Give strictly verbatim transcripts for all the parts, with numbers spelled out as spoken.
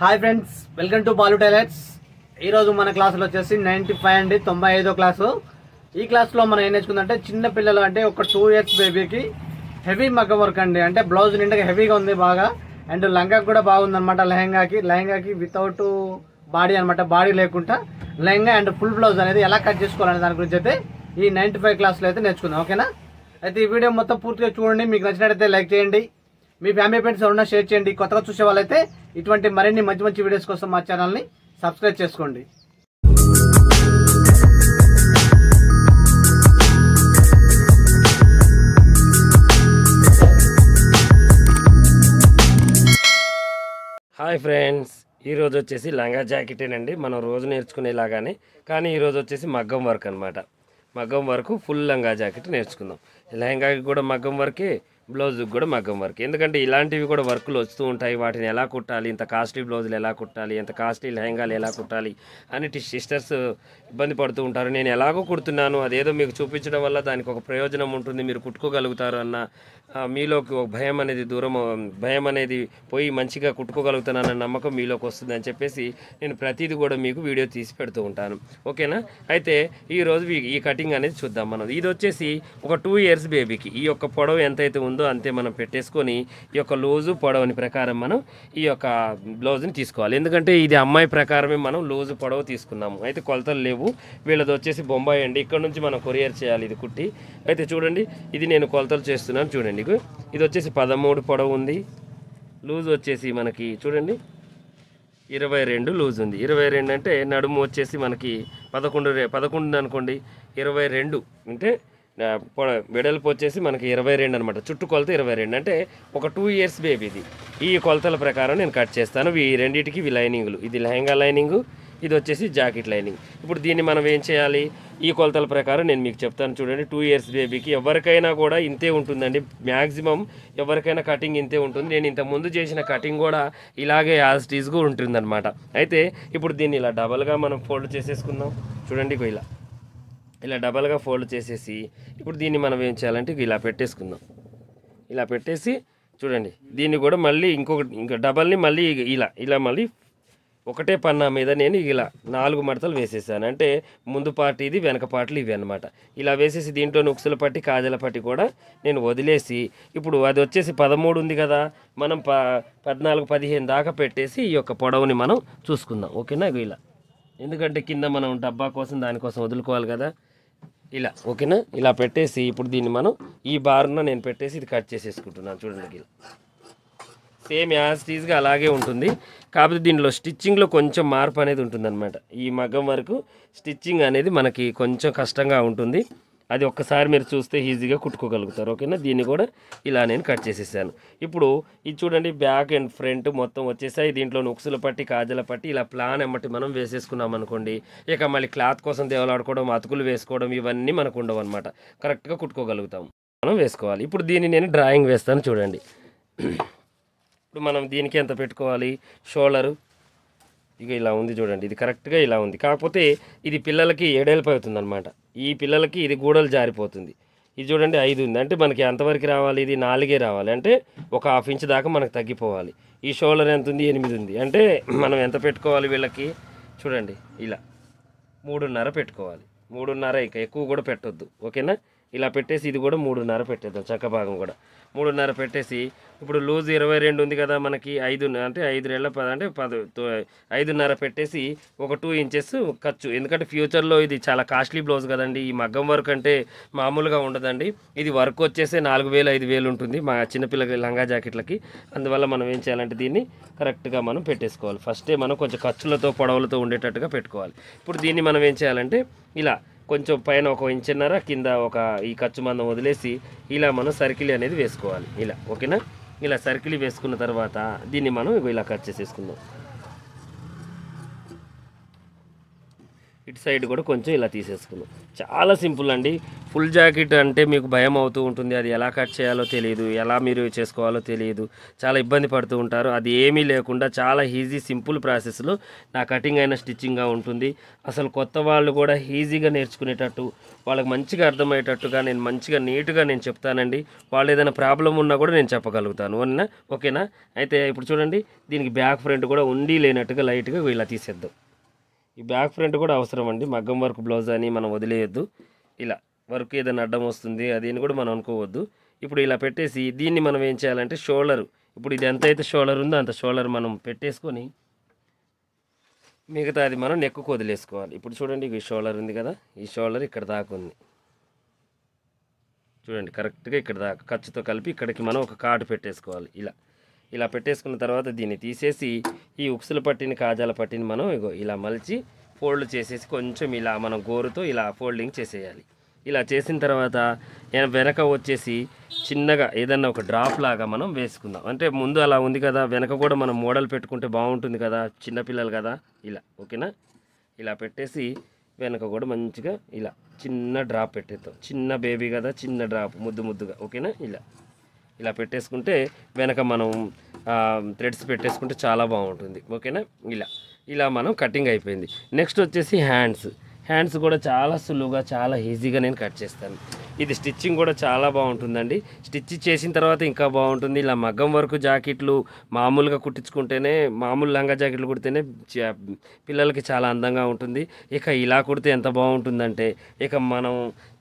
Hi friends welcome to बालू tailors. ई रोजु मन क्लास लो वच्चेसी नाइंटी फाइव अंडी नाइंटी फाइव क्लास। ई क्लास लो మనం ఏం నేర్చుకుందంటే చిన్న పిల్లలు అంటే ఒక टू ఇయర్స్ బేబీకి హెవీ మగ్గం వర్క్ అండి। అంటే బ్లౌజ్ నిండగా హెవీగా ఉంది బాగా, అండ్ లంగా కూడా బాగుందన్నమాట। లెహంగాకి లెహంగాకి వితౌట్ బాడీ అన్నమాట, బాడీ లేకుండా లెహంగా అండ్ ఫుల్ బ్లౌజ్ అనేది ఎలా కట్ చేసుకోవాలనే దాని గురించి అయితే ఈ नाइंटी फाइव క్లాస్ లో అయితే నేర్చుకుందాం, ఓకేనా। అయితే ఈ వీడియో మొత్తం పూర్తిగా చూడండి, మీకు నచ్చినట్లయితే లైక్ చేయండి, మీ ఫ్యామిలీ ఫ్రెండ్స్ ఎవరైనా షేర్ చేయండి। కొత్తగా చూసే వాళ్ళైతే ఇటువంటి మరిన్ని మంచి మంచి వీడియోస్ కోసం మా ఛానల్ ని సబ్స్క్రైబ్ చేసుకోండి। హాయ్ ఫ్రెండ్స్, ఈ రోజు వచ్చేసి లంగా జాకెటేనండి। మనం రోజు నేర్చుకునేలాగానే, కానీ ఈ రోజు వచ్చేసి మగ్గం వర్క్ అన్నమాట। మగ్గం వర్క్ ఫుల్ లంగా జాకెట్ నేర్చుకుందాం। లెహంగాకి కూడా మగ్గం వర్కే, బ్లౌజుకి కూడా మగ్గం వర్క్, ఎందుకంటే ఇలాంటివి కూడా వర్కులు వస్తూ ఉంటాయి। వాటిని ఎలా కుట్టాలి, ఇంత కాస్ట్లీ బ్లౌజులు ఎలా కుట్టాలి, ఇంత కాస్ట్లీ లెహంగాలు ఎలా కుట్టాలి అని సిస్టర్స్ ఇబ్బంది పడుతూ ఉంటారు। నేను ఎలాగో కుడుతున్నాను, అదేదో మీకు చూపించడం వల్ల దానికి ఒక ప్రయోజనం ఉంటుంది, మీరు కుట్టుకోగలుగుతారు అన్న మీలోకి ఒక భయం అనేది దూరం భయం అనేది పోయి మంచిగా కుట్టుకోగలుగుతానన్న నమ్మకం మీలోకి వస్తుంది అని చెప్పేసి నేను ప్రతిదీ కూడా మీకు వీడియో తీసి పెడుతూ ఉంటాను, ఓకేనా। అయితే ఈరోజు ఈ కటింగ్ అనేది చూద్దాం మనం। ఇది వచ్చేసి ఒక టూ ఇయర్స్ బేబీకి ఈ యొక్క పొడవు ఎంతైతే ఉందో అంతే మనం పెట్టేసుకొని ఈ యొక్క లూజు పొడవుని ప్రకారం మనం ఈ యొక్క బ్లౌజ్ని తీసుకోవాలి, ఎందుకంటే ఇది అమ్మాయి ప్రకారమే మనం లూజు పొడవు తీసుకున్నాము। అయితే కొలతలు లేవు, వీళ్ళది వచ్చేసి బొంబాయి అండి, ఇక్కడ నుంచి మనం కొరియర్ చేయాలి ఇది కుట్టి। అయితే చూడండి, ఇది నేను కొలతలు చేస్తున్నాను చూడండి, ఇది వచ్చేసి పదమూడు పొడవు ఉంది, లూజ్ వచ్చేసి మనకి చూడండి ఇరవై రెండు లూజ్ ఉంది। ఇరవై రెండు అంటే నడుము వచ్చేసి మనకి పదకొండు పదకొండు అనుకోండి, ఇరవై రెండు అంటే వెడల్పు వచ్చేసి మనకి ఇరవై రెండు అనమాట, చుట్టూ కొలత ఇరవై రెండు అంటే ఒక టూ ఇయర్స్ బేబీది। ఈ కొలతల ప్రకారం నేను కట్ చేస్తాను, ఈ రెండింటికి ఇవి లైనింగ్లు, ఇది లెహంగా లైనింగు, ఇది వచ్చేసి జాకెట్ లైనింగ్। ఇప్పుడు దీన్ని మనం ఏం చేయాలి, ఈ కొలతల ప్రకారం నేను మీకు చెప్తాను చూడండి। టూ ఇయర్స్ బేబీకి ఎవరికైనా కూడా ఇంతే ఉంటుందండి, మ్యాక్సిమం ఎవరికైనా కటింగ్ ఇంతే ఉంటుంది। నేను ఇంత ముందు చేసిన కటింగ్ కూడా ఇలాగే యాజ్ టీజ్గా ఉంటుందన్నమాట। అయితే ఇప్పుడు దీన్ని ఇలా డబల్గా మనం ఫోల్డ్ చేసేసుకుందాం చూడండి, ఇలా ఇలా డబల్గా ఫోల్డ్ చేసేసి ఇప్పుడు దీన్ని మనం ఏం చేయాలంటే ఇలా పెట్టేసుకుందాం, ఇలా పెట్టేసి చూడండి దీన్ని కూడా మళ్ళీ ఇంకొకటి ఇంకా డబల్ని మళ్ళీ ఇలా ఇలా మళ్ళీ ఒకటే పన్నా మీద నేను ఇలా నాలుగు మడతలు వేసేసాను, అంటే ముందు పార్ట్ ఇది, వెనక పార్ట్లు ఇవి అనమాట। ఇలా వేసేసి దీంట్లో నుక్సుల పట్టి కాజల పట్టి కూడా నేను వదిలేసి ఇప్పుడు అది వచ్చేసి పదమూడు ఉంది కదా, మనం ప పద్నాలుగు పదిహేను దాకా పెట్టేసి ఈ యొక్క పొడవుని మనం చూసుకుందాం, ఓకేనా। ఇలా ఎందుకంటే కింద మనం డబ్బా కోసం దానికోసం వదులుకోవాలి కదా, ఇలా ఓకేనా। ఇలా పెట్టేసి ఇప్పుడు దీన్ని మనం ఈ బార్ను నేను పెట్టేసి ఇది కట్ చేసేసుకుంటున్నాను చూడండి, ఇలా సేమ్ యాజ్ టీజ్గా అలాగే ఉంటుంది, కాకపోతే దీనిలో స్టిచ్చింగ్లో కొంచెం మార్పు అనేది ఉంటుందన్నమాట। ఈ మగ్గం వరకు స్టిచ్చింగ్ అనేది మనకి కొంచెం కష్టంగా ఉంటుంది, అది ఒక్కసారి మీరు చూస్తే ఈజీగా కుట్టుకోగలుగుతారు, ఓకేనా। దీన్ని కూడా ఇలా నేను కట్ చేసేసాను, ఇప్పుడు ఇది చూడండి బ్యాక్ అండ్ ఫ్రంట్ మొత్తం వచ్చేసాయి, దీంట్లో నుక్సుల పట్టి కాజల పట్టి ఇలా ప్లాన్ ఎమ్మటి మనం వేసేసుకున్నాం అనుకోండి, ఇక మళ్ళీ క్లాత్ కోసం దేవలాడుకోవడం అతుకులు వేసుకోవడం ఇవన్నీ మనకు ఉండవు అనమాట, కరెక్ట్గా కుట్టుకోగలుగుతాం మనం వేసుకోవాలి। ఇప్పుడు దీన్ని నేను డ్రాయింగ్ వేస్తాను చూడండి, ఇప్పుడు మనం దీనికి ఎంత పెట్టుకోవాలి, షోల్డరు ఇక ఇలా ఉంది చూడండి, ఇది కరెక్ట్గా ఇలా ఉంది, కాకపోతే ఇది పిల్లలకి ఏడేళ్ళపై అవుతుంది అనమాట, ఈ పిల్లలకి ఇది గూడలు జారిపోతుంది, ఇది చూడండి ఐదు ఉంది అంటే మనకి ఎంతవరకు రావాలి, ఇది నాలుగే రావాలి, అంటే ఒక హాఫ్ ఇంచ్ దాకా మనకు తగ్గిపోవాలి। ఈ షోల్డర్ ఎంత ఉంది, ఎనిమిది ఉంది, అంటే మనం ఎంత పెట్టుకోవాలి వీళ్ళకి చూడండి, ఇలా మూడున్నర పెట్టుకోవాలి, మూడున్నర ఇక ఎక్కువ కూడా పెట్టొద్దు, ఓకేనా। ఇలా పెట్టేసి ఇది కూడా మూడున్నర పెట్టేద్దాం, చక్క భాగం కూడా మూడున్నర పెట్టేసి ఇప్పుడు లూజ్ ఇరవై రెండు ఉంది కదా మనకి, ఐదు అంటే ఐదు నెలల పది అంటే పది ఐదున్నర పెట్టేసి ఒక టూ ఇంచెస్ ఖర్చు, ఎందుకంటే ఫ్యూచర్లో ఇది చాలా కాస్ట్లీ బ్లౌజ్ కదండి, ఈ మగ్గం వర్క్ అంటే మామూలుగా ఉండదండి, ఇది వర్క్ వచ్చేసి నాలుగు వేలు ఐదు వేలు ఉంటుంది మా చిన్నపిల్లల లంగా జాకెట్లకి, అందువల్ల మనం ఏం చేయాలంటే దీన్ని కరెక్ట్గా మనం పెట్టేసుకోవాలి, ఫస్టే మనం కొంచెం ఖర్చులతో పొడవులతో ఉండేటట్టుగా పెట్టుకోవాలి। ఇప్పుడు దీన్ని మనం ఏం చేయాలంటే ఇలా కొంచెం పైన ఒక ఇంచున్నర కింద ఒక ఈ ఖర్చు మందం వదిలేసి ఇలా మనం సర్కిల్ అనేది వేసుకోవాలి, ఇలా ఓకేనా। ఇలా సర్కిల్ వేసుకున్న తర్వాత దీన్ని మనం ఇలా కట్ చేసేసుకుందాం, ఇట్ సైడ్ కూడా కొంచెం ఇలా తీసేసుకున్నాం. చాలా సింపుల్ అండి. ఫుల్ జాకెట్ అంటే మీకు భయం అవుతూ ఉంటుంది, అది ఎలా కట్ చేయాలో తెలియదు, ఎలా మీరు చేసుకోవాలో తెలియదు, చాలా ఇబ్బంది పడుతూ ఉంటారు. అది ఏమీ లేకుండా చాలా ఈజీ సింపుల్ ప్రాసెస్లో నా కటింగ్ అయిన స్టిచ్చింగ్గా ఉంటుంది. అసలు కొత్త వాళ్ళు కూడా ఈజీగా నేర్చుకునేటట్టు, వాళ్ళకి మంచిగా అర్థమయ్యేటట్టుగా నేను మంచిగా నీట్గా నేను చెప్తానండి. వాళ్ళు ఏదైనా ప్రాబ్లం ఉన్నా కూడా నేను చెప్పగలుగుతాను అన్న, ఓకేనా? అయితే ఇప్పుడు చూడండి, దీనికి బ్యాక్ ఫ్రంట్ కూడా ఉండి లేనట్టుగా లైట్గా ఇలా తీసేద్దాం. ఈ బ్యాక్ ఫ్రంట్ కూడా అవసరం అండి, మగ్గం వర్క్ బ్లౌజ్ అని మనం వదిలేయద్దు. ఇలా వర్క్ ఏదైనా అడ్డం వస్తుంది అది కూడా మనం అనుకోవద్దు. ఇప్పుడు ఇలా పెట్టేసి దీన్ని మనం ఏం చేయాలంటే, షోల్డర్ ఇప్పుడు ఇది ఎంత అయితే షోల్డర్ ఉందో అంత షోల్డర్ మనం పెట్టేసుకొని మిగతా అది మనం నెక్కుకు వదిలేసుకోవాలి. ఇప్పుడు చూడండి, ఈ షోల్డర్ ఉంది కదా, ఈ షోల్డర్ ఇక్కడ దాకా ఉంది చూడండి, కరెక్ట్గా ఇక్కడ దాకా ఖర్చుతో కలిపి ఇక్కడికి మనం ఒక కాటు పెట్టేసుకోవాలి. ఇలా ఇలా పెట్టేసుకున్న తర్వాత దీన్ని తీసేసి ఈ ఉక్సుల పట్టిని కాజాల పట్టిని మనం ఇగో ఇలా మలిచి ఫోల్డ్ చేసేసి కొంచెం ఇలా మనం గోరుతో ఇలా ఫోల్డింగ్ చేసేయాలి. ఇలా చేసిన తర్వాత వెనక వచ్చేసి చిన్నగా ఏదన్నా ఒక డ్రాప్ లాగా మనం వేసుకుందాం. అంటే ముందు అలా ఉంది కదా, వెనక కూడా మనం మోడల్ పెట్టుకుంటే బాగుంటుంది కదా, చిన్నపిల్లలు కదా. ఇలా ఓకేనా, ఇలా పెట్టేసి వెనక కూడా మంచిగా ఇలా చిన్న డ్రాప్ పెట్టేద్దాం. చిన్న బేబీ కదా, చిన్న డ్రాప్ ముద్దు ముద్దుగా, ఓకేనా? ఇలా ఇలా పెట్టేసుకుంటే వెనక మనం థ్రెడ్స్ పెట్టేసుకుంటే చాలా బాగుంటుంది, ఓకేనా? ఇలా ఇలా మనం కటింగ్ అయిపోయింది. నెక్స్ట్ వచ్చేసి హ్యాండ్స్. హ్యాండ్స్ కూడా చాలా సులువుగా చాలా ఈజీగా నేను కట్ చేస్తాను. ఇది స్టిచ్చింగ్ కూడా చాలా బాగుంటుందండి. స్టిచ్ చేసిన తర్వాత ఇంకా బాగుంటుంది. ఇలా మగ్గం వరకు జాకెట్లు మామూలుగా కుట్టించుకుంటేనే, మామూలు లంగా జాకెట్లు కుడితేనే పిల్లలకి చాలా అందంగా ఉంటుంది. ఇక ఇలా కుడితే ఎంత బాగుంటుందంటే ఇక మనం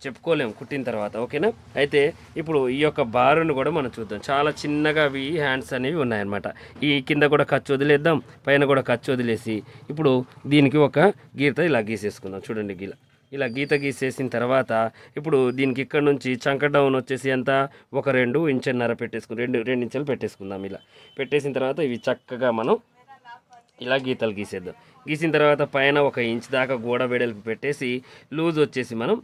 చెప్పుకోలేము కుట్టిన తర్వాత, ఓకేనా? అయితే ఇప్పుడు ఈ యొక్క బారును కూడా మనం చూద్దాం. చాలా చిన్నగా అవి హ్యాండ్స్ అనేవి ఉన్నాయన్నమాట. ఈ కింద కూడా ఖర్చు వదిలేద్దాం, పైన కూడా ఖర్చు వదిలేసి ఇప్పుడు దీనికి ఒక గీత ఇలా గీసేసుకుందాం. చూడండి, గీల ఇలా గీత గీసేసిన తర్వాత ఇప్పుడు దీనికి ఇక్కడ నుంచి చంక డౌన్ వచ్చేసి ఎంత, ఒక రెండు ఇంచెన్నర పెట్టేసుకుని రెండు రెండు ఇంచెలు పెట్టేసుకుందాం. ఇలా పెట్టేసిన తర్వాత ఇవి చక్కగా మనం ఇలా గీతలు గీసేద్దాం. గీసిన తర్వాత పైన ఒక ఇంచ్ దాకా గోడ వెడల్పు పెట్టేసి లూజ్ వచ్చేసి మనం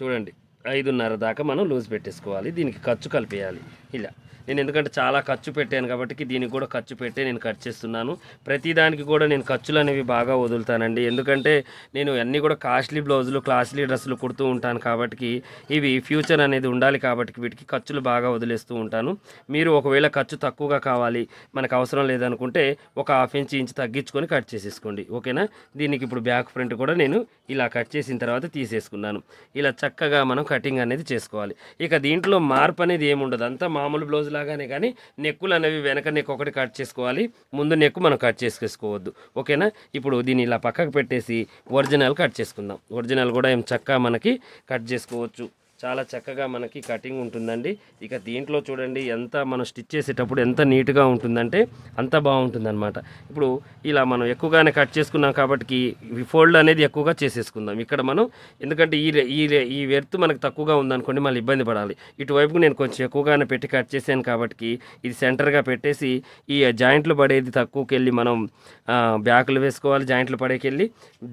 చూడండి ఐదున్నర దాకా మనం లూజ్ పెట్టేసుకోవాలి. దీనికి ఖర్చు కలిపేయాలి. ఇలా నేను ఎందుకంటే చాలా ఖర్చు పెట్టాను కాబట్టి దీనికి కూడా ఖర్చు పెట్టే నేను కట్ చేస్తున్నాను. ప్రతిదానికి కూడా నేను ఖర్చులు అనేవి బాగా వదులుతానండి, ఎందుకంటే నేను అన్నీ కూడా కాస్ట్లీ బ్లౌజులు కాస్ట్లీ డ్రెస్సులు కుడుతూ ఉంటాను కాబట్టి ఇవి ఫ్యూచర్ అనేది ఉండాలి కాబట్టి వీటికి ఖర్చులు బాగా వదిలేస్తూ ఉంటాను. మీరు ఒకవేళ ఖర్చు తక్కువగా కావాలి మనకు అవసరం లేదనుకుంటే ఒక హాఫ్ ఇంచ్ ఇంచ్ తగ్గించుకొని కట్ చేసేసుకోండి, ఓకేనా? దీనికి ఇప్పుడు బ్యాక్ ఫ్రంట్ కూడా నేను ఇలా కట్ చేసిన తర్వాత తీసేసుకున్నాను. ఇలా చక్కగా మనం కటింగ్ అనేది చేసుకోవాలి. ఇక దీంట్లో మార్పు అనేది ఏముండదు, అంతా మామూలు బ్లౌజ్ లాగానే. కానీ నెక్కులు అనేవి వెనక నెక్ ఒకటి కట్ చేసుకోవాలి, ముందు నెక్కు మనం కట్ చేసుకోవద్దు, ఓకేనా? ఇప్పుడు దీన్ని ఇలా పక్కకు పెట్టేసి ఒరిజినల్ కట్ చేసుకుందాం. ఒరిజినల్ కూడా ఏం చక్కగా మనకి కట్ చేసుకోవచ్చు, చాలా చక్కగా మనకి కటింగ్ ఉంటుందండి. ఇక దీంట్లో చూడండి ఎంత మనం స్టిచ్ చేసేటప్పుడు ఎంత నీట్గా ఉంటుందంటే అంత బాగుంటుందన్నమాట. ఇప్పుడు ఇలా మనం ఎక్కువగానే కట్ చేసుకున్నాం కాబట్టి ఈ ఫోల్డ్ అనేది ఎక్కువగా చేసేసుకుందాం. ఇక్కడ మనం ఎందుకంటే ఈ ఈ ఈ వెర్త్ మనకు తక్కువగా ఉందనుకోండి మళ్ళీ ఇబ్బంది పడాలి. ఇటువైపుకు నేను కొంచెం ఎక్కువగానే పెట్టి కట్ చేశాను కాబట్టి ఇది సెంటర్గా పెట్టేసి ఈ జాయింట్లు పడేది తక్కువకి వెళ్ళి మనం బ్యాక్లు వేసుకోవాలి, జాయింట్లు పడేకి వెళ్ళి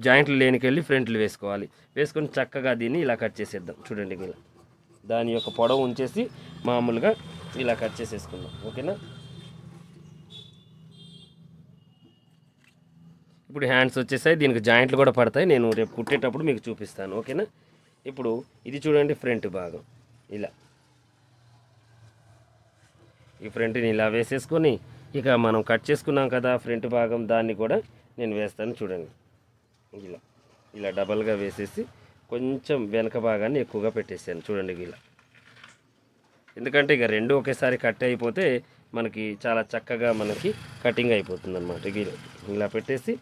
జాయింట్లు లేనికెళ్ళి ఫ్రంట్లు వేసుకోవాలి. వేసుకొని చక్కగా దీన్ని ఇలా కట్ చేసేద్దాం. చూడండి, ఇలా దాని యొక్క పొడవు ఉంచేసి మామూలుగా ఇలా కట్ చేసేసుకుందాం, ఓకేనా? ఇప్పుడు హ్యాండ్స్ వచ్చేసాయి, దీనికి జాయింట్లు కూడా పడతాయి, నేను రేపు కుట్టేటప్పుడు మీకు చూపిస్తాను, ఓకేనా? ఇప్పుడు ఇది చూడండి ఫ్రంట్ భాగం. ఇలా ఈ ఫ్రంట్ని ఇలా వేసేసుకొని ఇక మనం కట్ చేసుకున్నాం కదా ఫ్రంట్ భాగం, దాన్ని కూడా నేను వేస్తాను. చూడండి, ఇలా ఇలా డబల్గా వేసేసి కొంచెం వెనక భాగాన్ని ఎక్కువగా పెట్టేసాను. చూడండి, ఇలా ఎందుకంటే ఇక రెండు ఒకేసారి కట్ అయిపోతే మనకి చాలా చక్కగా మనకి కటింగ్ అయిపోతుంది అనమాట. ఇలా ఇలా పెట్టేసి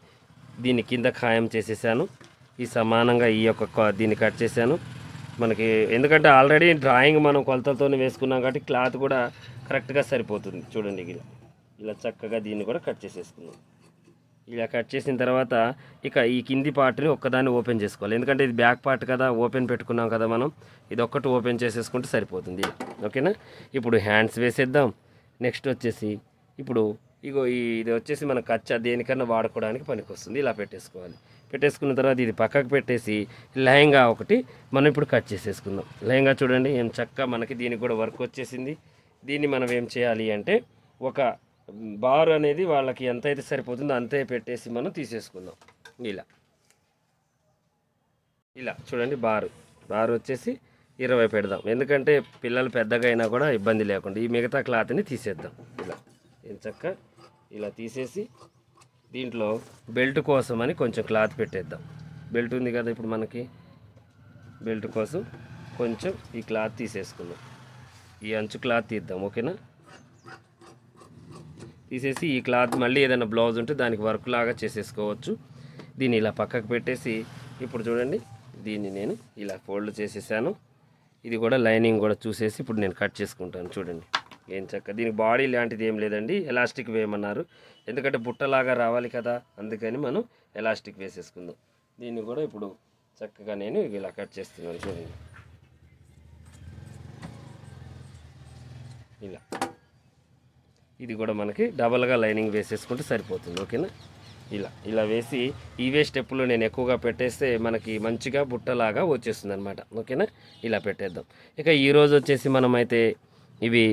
దీని కింద ఖాయం చేసేసాను. ఈ సమానంగా ఈ యొక్క దీన్ని కట్ చేశాను. మనకి ఎందుకంటే ఆల్రెడీ డ్రాయింగ్ మనం కొలతలతోనే వేసుకున్నాం కాబట్టి క్లాత్ కూడా కరెక్ట్గా సరిపోతుంది. చూడండి, ఇలా ఇలా చక్కగా దీన్ని కూడా కట్ చేసేసుకున్నాం. ఇలా కట్ చేసిన తర్వాత ఇక ఈ కింది పార్ట్ని ఒక్కదాన్ని ఓపెన్ చేసుకోవాలి, ఎందుకంటే ఇది బ్యాక్ పార్ట్ కదా, ఓపెన్ పెట్టుకున్నాం కదా మనం, ఇది ఒక్కటి ఓపెన్ చేసేసుకుంటే సరిపోతుంది, ఓకేనా? ఇప్పుడు హ్యాండ్స్ వేసేద్దాం. నెక్స్ట్ వచ్చేసి ఇప్పుడు ఇగో ఇది వచ్చేసి మన కచ్చా దేనికన్నా వాడుకోవడానికి పనికి వస్తుంది. ఇలా పెట్టేసుకోవాలి. పెట్టేసుకున్న తర్వాత ఇది పక్కకు పెట్టేసి లెహంగా ఒకటి మనం ఇప్పుడు కట్ చేసేసుకుందాం. లెహంగా చూడండి ఏం చక్కగా మనకి దీనికి కూడా వర్క్ వచ్చేసింది. దీన్ని మనం ఏం చేయాలి అంటే ఒక బార్ అనేది వాళ్ళకి ఎంత అయితే సరిపోతుందో అంతే పెట్టేసి మనం తీసేసుకుందాం. ఇలా ఇలా చూడండి బార్ బార్ వచ్చేసి ఇరవై పెడదాం ఎందుకంటే పిల్లలు పెద్దగా అయినా కూడా ఇబ్బంది లేకుండా ఈ మిగతా క్లాత్ ని తీసేద్దాం ఇలా ఎంచక్క ఇలా తీసేసి దీంట్లో బెల్ట్ కోసం అని కొంచెం క్లాత్ పెట్టేద్దాం బెల్ట్ ఉంది కదా ఇప్పుడు మనకి బెల్ట్ కోసం కొంచెం ఈ క్లాత్ తీసేసుకుందాం ఈ అంచు క్లాత్ తీద్దాం ఓకేనా తీసేసి ఈ క్లాత్ మళ్ళీ ఏదైనా బ్లౌజ్ ఉంటే దానికి వర్క్ లాగా చేసేసుకోవచ్చు దీని ఇలా పక్కకు పెట్టేసి ఇప్పుడు చూడండి దీన్ని నేను ఇలా ఫోల్డ్ చేసేసాను ఇది కూడా లైనింగ్ కూడా చూసేసి ఇప్పుడు నేను కట్ చేసుకుంటాను చూడండి ఏం చక్క దీని బాడీ లాంటిది ఏం లేదండి ఎలాస్టిక్ వేయమన్నారు ఎందుకంటే బుట్టలాగా రావాలి కదా అందుకని మనం ఎలాస్టిక్ వేసేసుకుందాం దీన్ని కూడా ఇప్పుడు చక్కగా నేను ఇలా కట్ చేస్తున్నాను చూడండి ఇలా ఇది కూడా మనకి డబల్గా లైనింగ్ వేసేసుకుంటే సరిపోతుంది ఓకేనా ఇలా ఇలా వేసి ఇవే స్టెప్పులు నేను ఎక్కువగా పెట్టేస్తే మనకి మంచిగా బుట్టలాగా వచ్చేస్తుంది అనమాట ఓకేనా ఇలా పెట్టేద్దాం ఇక ఈరోజు వచ్చేసి మనమైతే ఇవి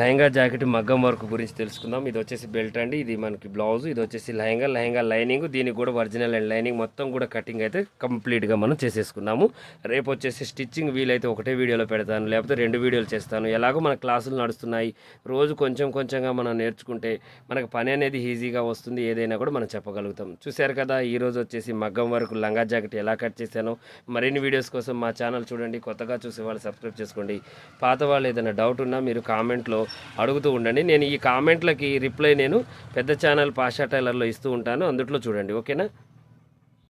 లెహంగా జాకెట్ మగ్గం వర్క్ గురించి తెలుసుకుందాం ఇది వచ్చేసి బెల్ట్ అండి ఇది మనకి బ్లౌజ్ ఇది వచ్చేసి లెహంగా లెహంగా లైనింగ్ దీనికి కూడా ఒరిజినల్ అండ్ లైనింగ్ మొత్తం కూడా కటింగ్ అయితే కంప్లీట్గా మనం చేసేసుకున్నాము రేపు వచ్చేసి స్టిచ్చింగ్ వీలైతే ఒకటే వీడియోలో పెడతాను లేకపోతే రెండు వీడియోలు చేస్తాను ఎలాగో మన క్లాసులు నడుస్తున్నాయి రోజు కొంచెం కొంచెంగా మనం నేర్చుకుంటే మనకు పని అనేది ఈజీగా వస్తుంది ఏదైనా కూడా మనం చెప్పగలుగుతాం చూశారు కదా ఈరోజు వచ్చేసి మగ్గం వర్క్ లంగా జాకెట్ ఎలా కట్ చేశానో మరిన్ని వీడియోస్ కోసం మా ఛానల్ చూడండి కొత్తగా చూసే వాళ్ళు సబ్స్క్రైబ్ చేసుకోండి పాత వాళ్ళు ఏదైనా డౌట్ ఉన్నా మీరు కామెంట్లో అడుగుతూ ఉండండి నేను ఈ కామెంట్లకి రిప్లై నేను పెద్ద ఛానల్ పాషా టైలర్లో ఇస్తూ ఉంటాను అందుట్లో చూడండి ఓకేనా